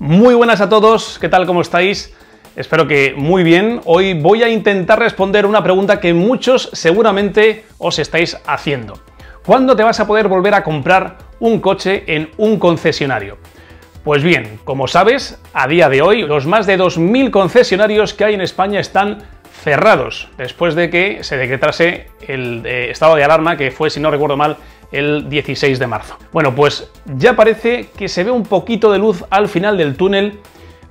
Muy buenas a todos, ¿qué tal? ¿Cómo estáis? Espero que muy bien. Hoy voy a intentar responder una pregunta que muchos seguramente os estáis haciendo. ¿Cuándo te vas a poder volver a comprar un coche en un concesionario? Pues bien, como sabes, a día de hoy los más de 2.000 concesionarios que hay en España están cerrados después de que se decretase el estado de alarma, que fue, si no recuerdo mal, el 16 de marzo. Bueno, pues ya parece que se ve un poquito de luz al final del túnel.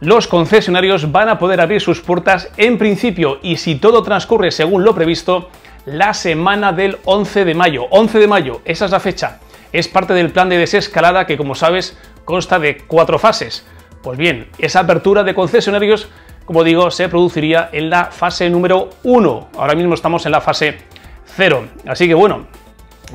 Los concesionarios van a poder abrir sus puertas en principio, y si todo transcurre según lo previsto, la semana del 11 de mayo. 11 de mayo, esa es la fecha. Es parte del plan de desescalada que, como sabes, consta de 4 fases. Pues bien, esa apertura de concesionarios, como digo, se produciría en la fase número 1. Ahora mismo estamos en la fase 0. Así que bueno,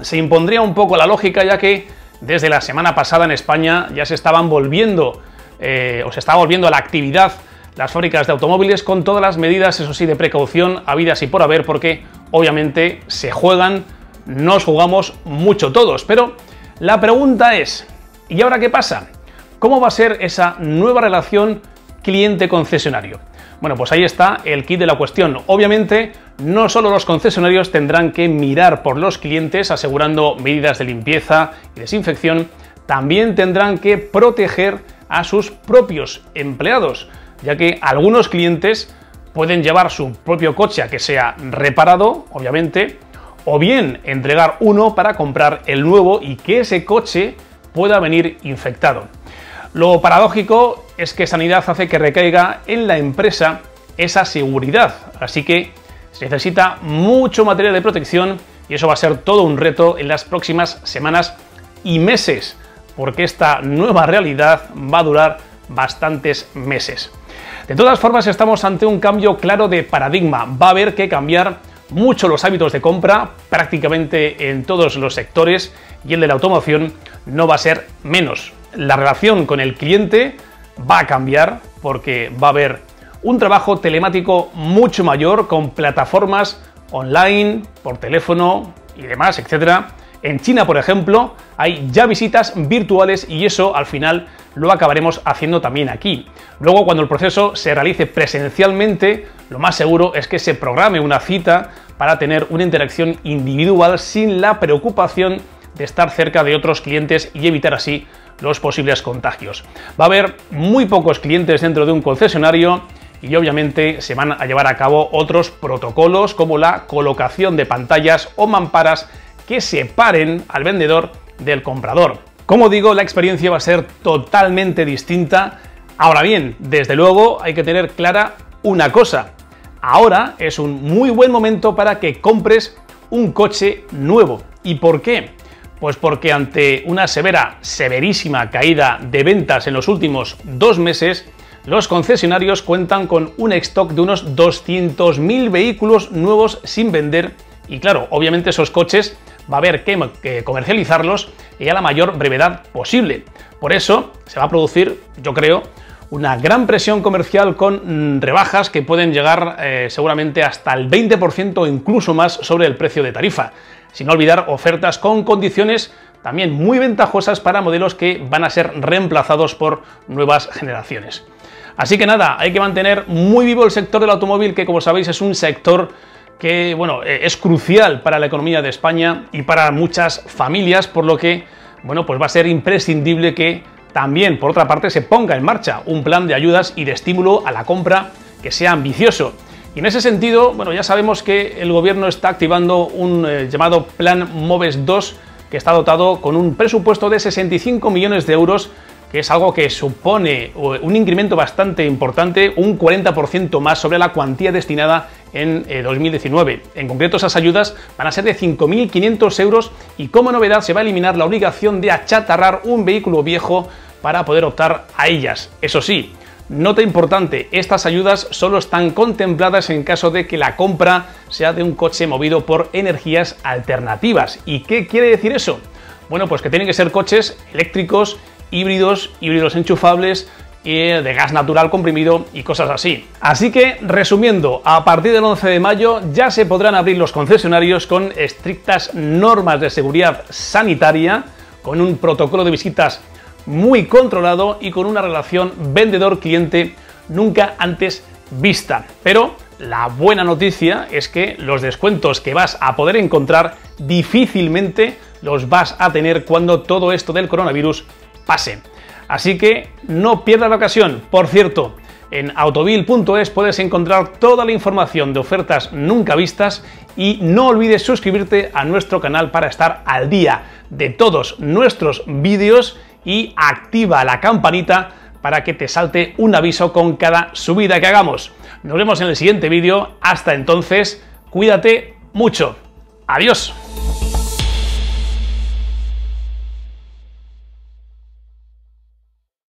se impondría un poco la lógica, ya que desde la semana pasada en España ya se estaban volviendo a la actividad las fábricas de automóviles, con todas las medidas, eso sí, de precaución habidas y por haber, porque obviamente nos jugamos mucho todos. Pero la pregunta es, ¿y ahora qué pasa? ¿Cómo va a ser esa nueva relación cliente-concesionario? Bueno, pues ahí está el quid de la cuestión. Obviamente, no solo los concesionarios tendrán que mirar por los clientes asegurando medidas de limpieza y desinfección, también tendrán que proteger a sus propios empleados, ya que algunos clientes pueden llevar su propio coche a que sea reparado, obviamente, o bien entregar uno para comprar el nuevo y que ese coche pueda venir infectado. Lo paradójico es que Sanidad hace que recaiga en la empresa esa seguridad, así que se necesita mucho material de protección, y eso va a ser todo un reto en las próximas semanas y meses, porque esta nueva realidad va a durar bastantes meses. De todas formas, estamos ante un cambio claro de paradigma. Va a haber que cambiar mucho los hábitos de compra, prácticamente en todos los sectores, y el de la automoción no va a ser menos. La relación con el cliente va a cambiar, porque va a haber un trabajo telemático mucho mayor, con plataformas online, por teléfono y demás, etcétera. En China, por ejemplo, hay ya visitas virtuales, y eso al final lo acabaremos haciendo también aquí. Luego, cuando el proceso se realice presencialmente, lo más seguro es que se programe una cita para tener una interacción individual sin la preocupación de estar cerca de otros clientes y evitar así los posibles contagios. Va a haber muy pocos clientes dentro de un concesionario, y obviamente se van a llevar a cabo otros protocolos, como la colocación de pantallas o mamparas que separen al vendedor del comprador. Como digo, la experiencia va a ser totalmente distinta. Ahora bien, desde luego hay que tener clara una cosa. Ahora es un muy buen momento para que compres un coche nuevo. ¿Y por qué? Pues porque ante una severísima caída de ventas en los últimos 2 meses, los concesionarios cuentan con un stock de unos 200.000 vehículos nuevos sin vender, y claro, obviamente esos coches va a haber que comercializarlos y a la mayor brevedad posible. Por eso se va a producir, yo creo, una gran presión comercial con rebajas que pueden llegar seguramente hasta el 20% o incluso más sobre el precio de tarifa. Sin olvidar ofertas con condiciones también muy ventajosas para modelos que van a ser reemplazados por nuevas generaciones. Así que nada, hay que mantener muy vivo el sector del automóvil, que, como sabéis, es un sector que, bueno, es crucial para la economía de España y para muchas familias, por lo que, bueno, pues va a ser imprescindible que también, por otra parte, se ponga en marcha un plan de ayudas y de estímulo a la compra que sea ambicioso. Y en ese sentido, bueno, ya sabemos que el gobierno está activando un llamado Plan MOVES 2, que está dotado con un presupuesto de 65 millones de euros, que es algo que supone un incremento bastante importante, un 40% más sobre la cuantía destinada en 2019. En concreto, esas ayudas van a ser de 5.500 euros y, como novedad, se va a eliminar la obligación de achatarrar un vehículo viejo para poder optar a ellas. Eso sí, nota importante, estas ayudas solo están contempladas en caso de que la compra sea de un coche movido por energías alternativas. ¿Y qué quiere decir eso? Bueno, pues que tienen que ser coches eléctricos, híbridos, híbridos enchufables, de gas natural comprimido y cosas así. Así que, resumiendo, a partir del 11 de mayo ya se podrán abrir los concesionarios con estrictas normas de seguridad sanitaria, con un protocolo de visitas muy controlado y con una relación vendedor-cliente nunca antes vista. Pero la buena noticia es que los descuentos que vas a poder encontrar difícilmente los vas a tener cuando todo esto del coronavirus pase. Así que no pierdas la ocasión. Por cierto, en autobild.es puedes encontrar toda la información de ofertas nunca vistas y no olvides suscribirte a nuestro canal para estar al día de todos nuestros vídeos y activa la campanita para que te salte un aviso con cada subida que hagamos. Nos vemos en el siguiente vídeo. Hasta entonces, cuídate mucho. Adiós.